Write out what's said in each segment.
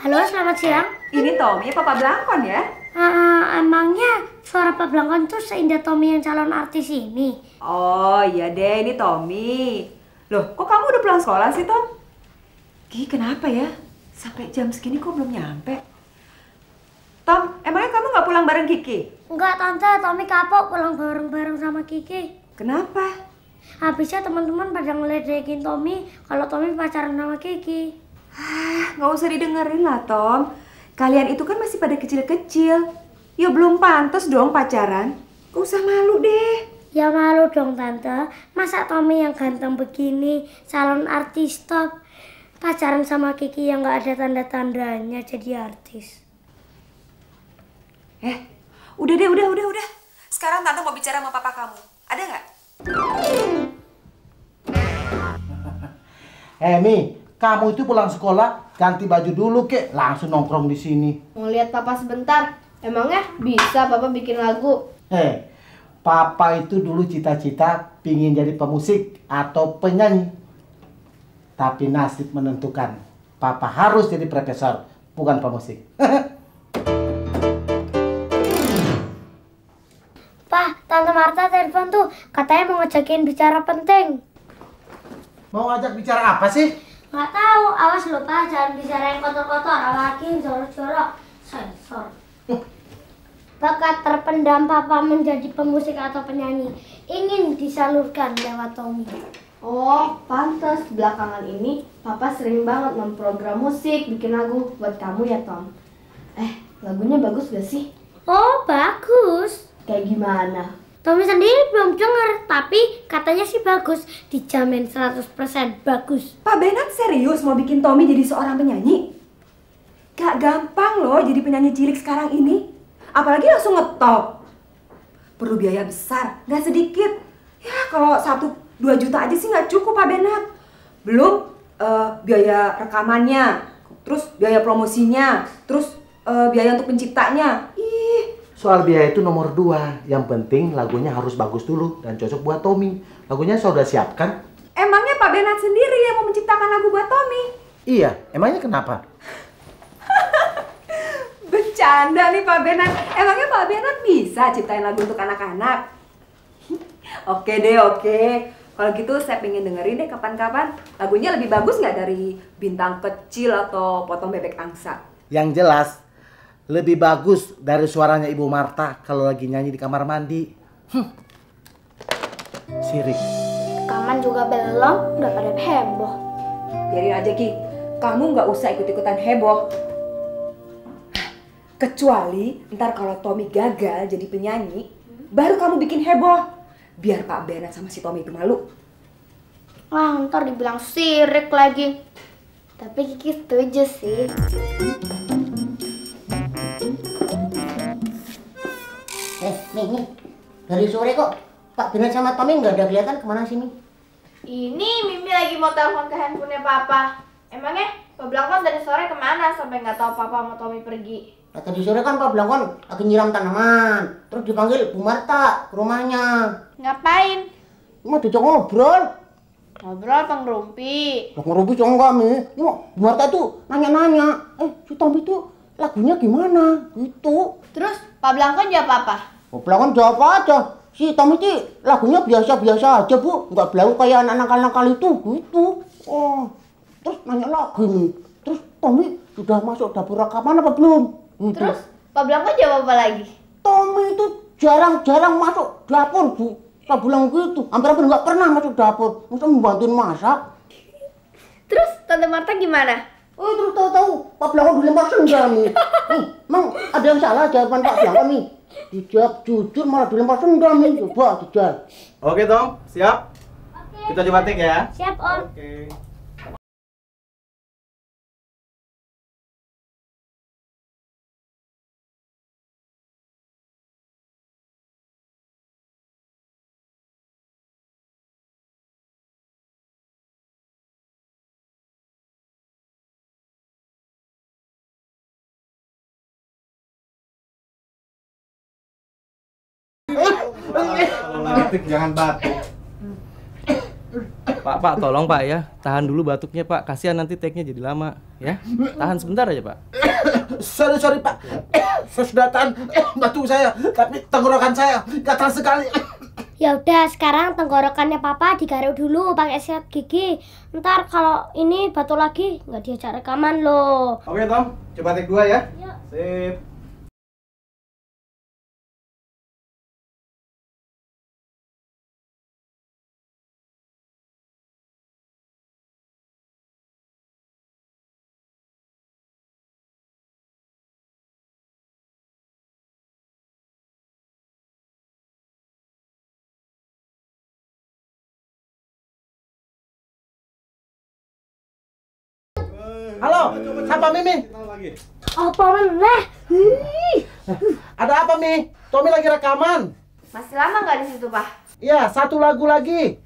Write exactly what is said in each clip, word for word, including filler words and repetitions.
Halo, selamat siang. Ini Tommy, Papa Blangkon ya? Uh, emangnya suara Papa Blangkon tuh seindah Tommy yang calon artis ini? Oh iya deh, ini Tommy. Loh, kok kamu udah pulang sekolah sih, Tom? Gih, kenapa ya? Sampai jam segini kok belum nyampe? Tom, emangnya kamu nggak pulang bareng Kiki? Enggak, Tante. Tommy kapok pulang bareng-bareng sama Kiki. Kenapa? Habisnya teman-teman pada ngeledekin Tommy kalau Tommy pacaran sama Kiki. Ah, nggak usah didengerin lah, Tom. Kalian itu kan masih pada kecil-kecil. Ya belum pantas dong pacaran. Nggak usah malu deh. Ya malu dong, Tante. Masa Tommy yang ganteng begini, salon artis top, pacaran sama Kiki yang nggak ada tanda-tandanya jadi artis. Eh, udah deh, udah, udah, udah. Sekarang Tante mau bicara sama papa kamu. Ada nggak? Eh, Mi, kamu itu pulang sekolah ganti baju dulu kek, langsung nongkrong di sini. Mau lihat Papa sebentar. Emangnya bisa Papa bikin lagu? Eh, Papa itu dulu cita-cita pingin jadi pemusik atau penyanyi. Tapi nasib menentukan. Papa harus jadi profesor, bukan pemusik. Pak, Tante Marta telepon tuh, katanya mau ngajakin bicara penting. Mau ngajak bicara apa sih? Nggak tahu, awas lho Pak, jangan bicara yang kotor-kotor, apalagi jorok-jorok, sensor. Bakat terpendam Papa menjadi pemusik atau penyanyi ingin disalurkan lewat Tommy. Oh, pantas belakangan ini Papa sering banget memprogram musik, bikin lagu buat kamu ya, Tom. Eh, lagunya bagus gak sih? Oh, bagus. Kayak gimana? Tommy sendiri belum denger, tapi katanya sih bagus. Dijamin seratus persen bagus. Pak Benat serius mau bikin Tommy jadi seorang penyanyi? Gak gampang loh jadi penyanyi cilik sekarang ini. Apalagi langsung ngetop. Perlu biaya besar, gak sedikit. Ya kalau satu dua juta aja sih gak cukup Pak Benat. Belum uh, biaya rekamannya, terus biaya promosinya, terus uh, biaya untuk penciptanya. Ih. Soal biaya itu nomor dua. Yang penting lagunya harus bagus dulu dan cocok buat Tommy. Lagunya sudah siapkan. Emangnya Pak Benat sendiri yang mau menciptakan lagu buat Tommy? Iya, emangnya kenapa? Bercanda nih Pak Benat. Emangnya Pak Benat bisa ciptain lagu untuk anak-anak? Oke deh, oke. Kalau gitu saya pengen dengerin deh kapan-kapan. Lagunya lebih bagus nggak dari Bintang Kecil atau Potong Bebek Angsa? Yang jelas lebih bagus dari suaranya Ibu Marta kalau lagi nyanyi di kamar mandi. Hm. Sirik. Rekaman juga belum, udah pada heboh. Biarin aja Ki, kamu nggak usah ikut-ikutan heboh. Kecuali ntar kalau Tommy gagal jadi penyanyi, hmm? baru kamu bikin heboh. Biar Pak Benat sama si Tommy itu malu. Wah, ntar dibilang sirik lagi. Tapi Kiki setuju sih. Eh, nih, nih. Dari sore kok Pak Benat sama Tommy nggak ada kelihatan kemana sini? Ini Mimi lagi mau telepon ke handphonenya Papa. Emangnya Pak Blangkon dari sore kemana sampai nggak tahu Papa mau Tommy pergi? Nah, tadi sore kan Pak Blangkon lagi nyiram tanaman. Terus dipanggil Bu Marta ke rumahnya. Ngapain? Mau diajak ngobrol. Ngobrol Bang Rumpi. Bang Rumpi jangan kami. Ini Bu Marta tuh nanya-nanya. Eh, si Tommy tuh lagunya gimana? Gitu. Terus Pak Blangkon jawab apa? Pak Blangkon jawab aja. Si Tommy sih lagunya biasa-biasa aja Bu, nggak belagu kayak anak-anak nakal itu gitu. Oh, terus nanya lagi nih. Terus Tommy sudah masuk dapur rekaman apa belum? Gitu. Terus Pak Blangkon jawab apa lagi? Tommy itu jarang-jarang masuk dapur Bu. Pak Blangkon gitu, hampir-hampir nggak pernah masuk dapur. Masa membantuin masak. Terus Tante Marta gimana? Oh, terus tahu-tahu Pak Blangkon dilempar sendal nih. Emang ada yang salah jawaban Pak Blangkon nih? Dijawab jujur malah dilempar sendal nih. Coba dijawab. Oke Tom, siap? Oke. Kita coba take ya. Siap Om. Oke. Jangan batuk. Pak, Pak, tolong Pak ya, tahan dulu batuknya Pak, kasihan nanti take-nya jadi lama ya. Tahan sebentar aja Pak. Sorry, sorry Pak, saya sudah tahan batuk saya, tapi tenggorokan saya gatal sekali. Ya udah, sekarang tenggorokannya Papa digaruk dulu pakai sikat gigi. Ntar kalau ini batuk lagi nggak diajak rekaman loh. Oke Tom, coba take dua ya. Yuk. Sip. Halo, siapa Mimi? Apa meneh? Ada apa Mi? Tommy lagi rekaman. Masih lama nggak di situ Pak? Iya, satu lagu lagi.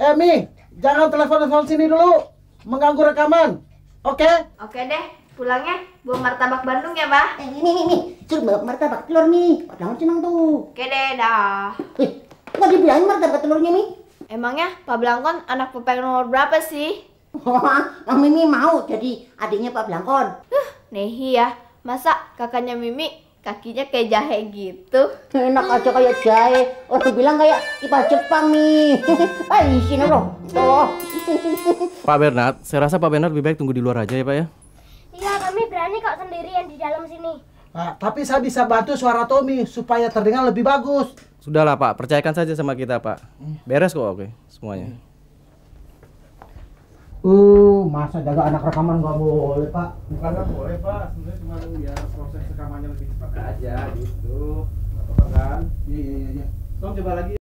Eh Mi, jangan telepon-telepon sini dulu, mengganggu rekaman. Oke? Okay? Oke okay deh, pulangnya bawa martabak Bandung ya Pak. Eh, Mi, Mi, Mi, suruh bawa martabak telur Mi. Padahal senang tuh. Oke deh, dah. Eh, nggak dibilangin martabak telurnya Mi? Emangnya Pak Blangkon anak P P nomor berapa sih? Wah, oh, Mimi mau jadi adiknya Pak Blangkon. Huh, nehi ya, masa kakaknya Mimi kakinya kayak jahe gitu? Enak aja kayak jahe, orang bilang kayak kipas Jepang nih. Ay, sini loh. Oh. Pak Bernard, saya rasa Pak Bernard lebih baik tunggu di luar aja ya Pak ya? Iya, kami berani kok sendirian di dalam sini. Nah, tapi saya bisa bantu suara Tommy supaya terdengar lebih bagus. Sudahlah Pak, percayakan saja sama kita Pak. Beres kok, oke, semuanya. Uh, masa jaga anak rekaman nggak boleh Pak? Bukan nggak boleh Pak, sebenarnya cuma ya proses rekamannya lebih cepat aja gitu, nggak apa-apa kan? Iya iya iya iya. Tom coba lagi.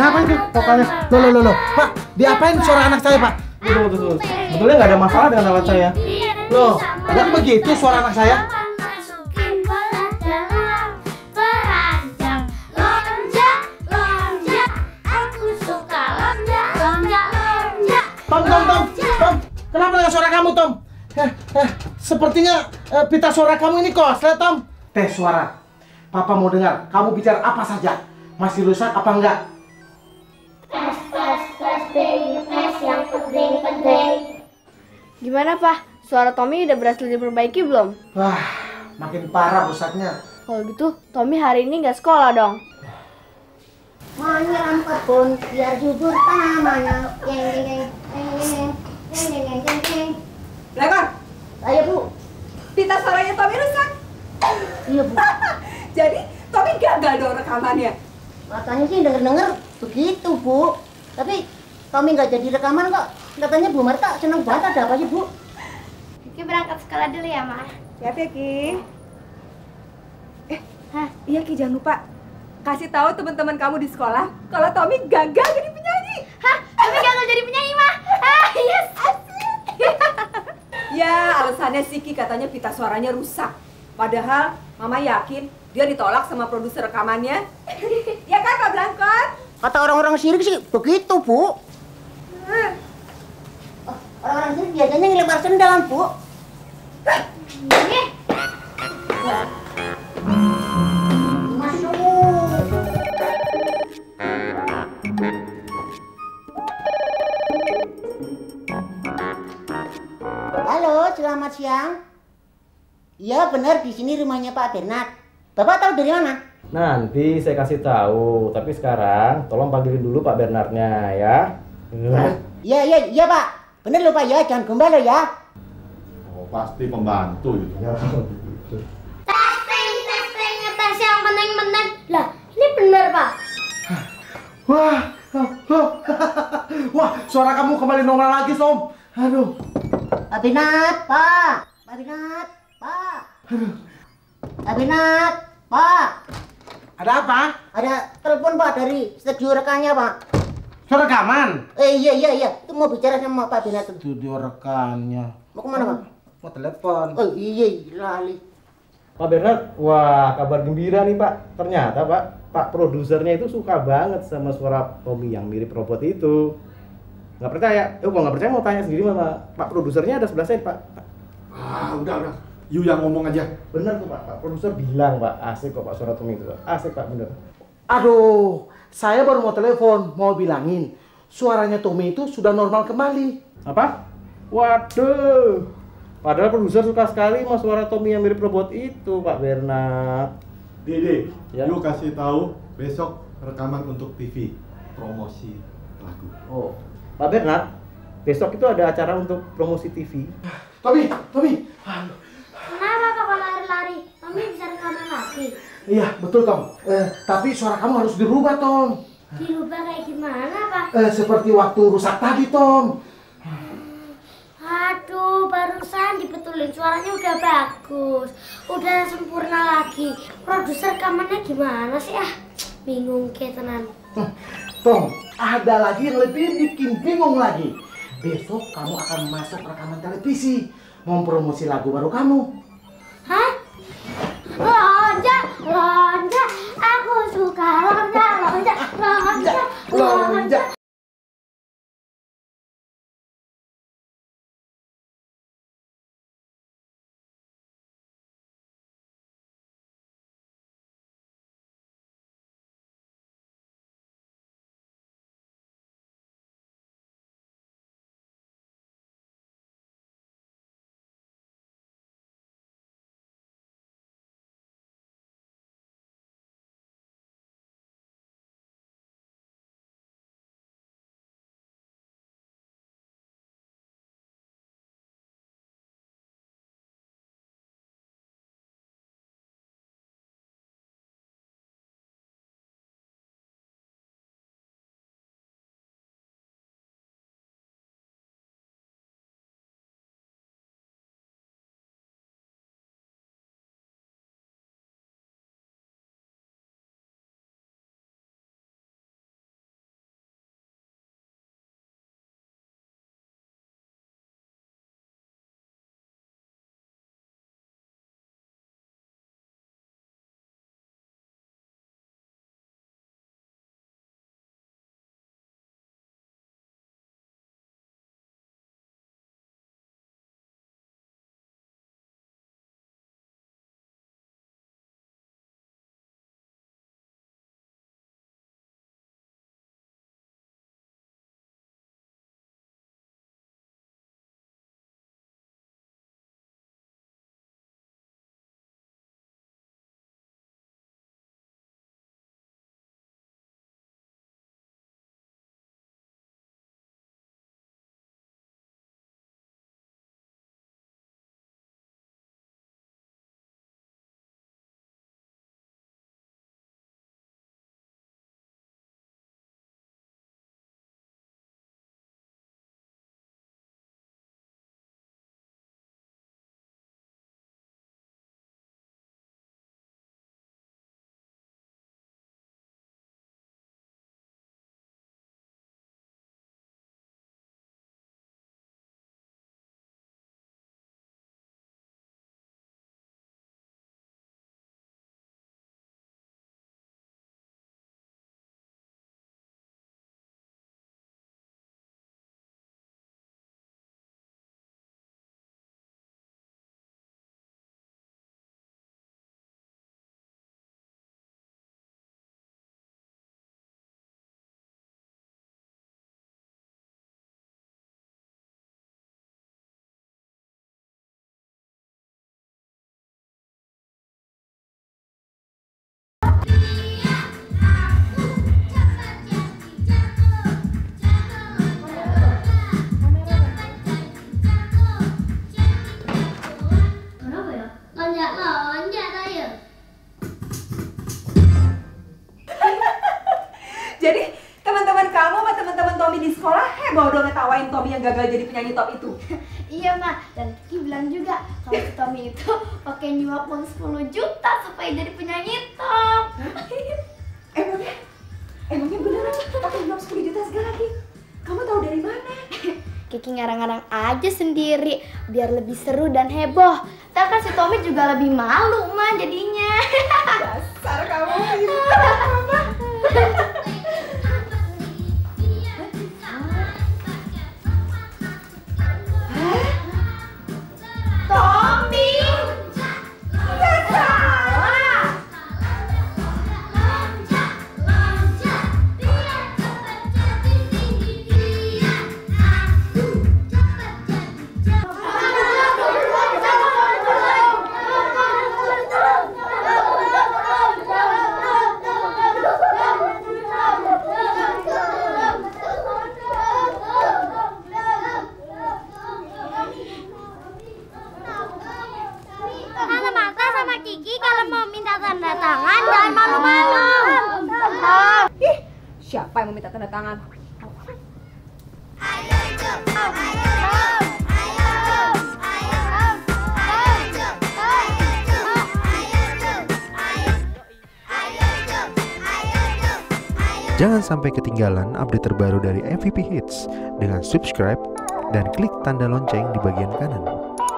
Kenapa ini vokalnya? Loh, loh, loh, loh. Pak, diapain suara anak saya, Pak? Betul, betul, betul. Betulnya nggak ada masalah dengan anak saya. Loh, nggak begitu suara anak saya? Tom, Tom, Tom, Tom. Kenapa dengan suara kamu, Tom? Eh, eh, sepertinya eh, pita suara kamu ini koslet, Tom. Tes suara. Papa mau dengar, kamu bicara apa saja. Masih rusak apa enggak? Tes, tes, tes, ding, tes yang penting, penting. Gimana, Pak? Suara Tommy udah berhasil diperbaiki belum? Wah, makin parah rusaknya. Kalau gitu, Tommy hari ini nggak sekolah dong. Menyelam kebun, biar jujur tanamannya. Jeng, jeng, jeng, jeng, jeng, jeng, jeng, jeng. Lekor! Ayo, Bu. Pita suaranya Tommy rusak. Iya, Bu. Jadi, Tommy gagal dong rekamannya. Katanya sih denger-denger begitu, Bu. Tapi Tommy nggak jadi rekaman kok. Katanya Bu Marta seneng banget, ada apa sih, Bu? Kiki berangkat sekolah dulu ya, Ma. Siap ya, Ki. Eh, hah? Iya, Ki, jangan lupa kasih tahu teman-teman kamu di sekolah kalau Tommy gagal jadi penyanyi. Hah? Tommy gagal jadi penyanyi, Ma? Ah, yes. Ya, alasannya sih, Ki, katanya pita suaranya rusak. Padahal Mama yakin dia ditolak sama produser rekamannya. Ya kan, Pak Blangkon? Kata orang-orang sirik sih begitu, Bu. Hmm. Oh, orang-orang sirik biasanya ngelempar sendal, Bu. Halo, selamat siang. Iya, benar di sini rumahnya Pak Bernard. Bapak tahu dari mana? Nanti saya kasih tahu, tapi sekarang tolong panggilin dulu Pak Bernardnya ya. Iya iya iya Pak, bener loh Pak ya, jangan gombal loh ya. Oh pasti pembantu gitu. Testing testing tes yang penting penting. Lah ini bener Pak. Wah wah suara kamu kembali normal lagi Som. Aduh. Pak Bernard Pak, Pak Bernard Pak. Aduh. Pak Bernard, Pak. Ada apa? Ada telepon Pak dari studio rekannya Pak. Studio rekaman? Eh iya iya iya, itu mau bicara sama Pak Bernard. Studio rekannya. Mau kemana Pak? mau telepon. Oh iya, lali. Pak Bernard, wah kabar gembira nih Pak. Ternyata Pak, Pak produsernya itu suka banget sama suara Tommy yang mirip robot itu. Nggak percaya? Eh, oh, kalau nggak percaya mau tanya sendiri sama Pak produsernya, ada sebelah saya Pak. Ah, udah udah. You yang ngomong aja. Bener tuh Pak, Pak produser bilang Pak, asik kok Pak suara Tommy itu Pak. Asik Pak, bener. Aduh, saya baru mau telepon, mau bilangin. Suaranya Tommy itu sudah normal kembali. Apa? Waduh, padahal produser suka sekali mas suara Tommy yang mirip robot itu Pak Bernard. Dede, ya? Lu kasih tahu besok rekaman untuk T V promosi lagu. Oh, Pak Bernard, besok itu ada acara untuk promosi T V. Tommy, Tommy, kenapa kok lari-lari? Tommy bisa rekaman lagi? Iya, betul Tom. Eh, tapi suara kamu harus dirubah Tom. Dirubah kayak gimana Pak? Eh, seperti waktu rusak tadi Tom. Aduh, barusan dibetulin suaranya udah bagus, udah sempurna lagi. Produser rekamannya gimana sih ah? Bingung kayak tenan. Tom, ada lagi yang lebih bikin bingung lagi. Besok kamu akan masuk rekaman televisi, mempromosi lagu baru kamu. Hah? Lonja, lonja, aku suka lonja, lonja, lonja, lonja. Gagal jadi penyanyi top itu. Iya, Ma. Dan Kiki bilang juga kalau si Tommy itu pakai nyuap uang sepuluh juta supaya jadi penyanyi top. Emangnya? Emangnya beneran pakai nyuap sepuluh juta segala, Kiki? Kamu tahu dari mana? Kiki ngarang-ngarang aja sendiri biar lebih seru dan heboh. Ntar kan si Tommy juga lebih malu mah jadinya. Dasar kamu pintar apa? Siapa yang mau minta tanda tangan? Ayo itu, ayo itu. Jangan sampai ketinggalan update terbaru dari M V P Hits dengan subscribe dan klik tanda lonceng di bagian kanan.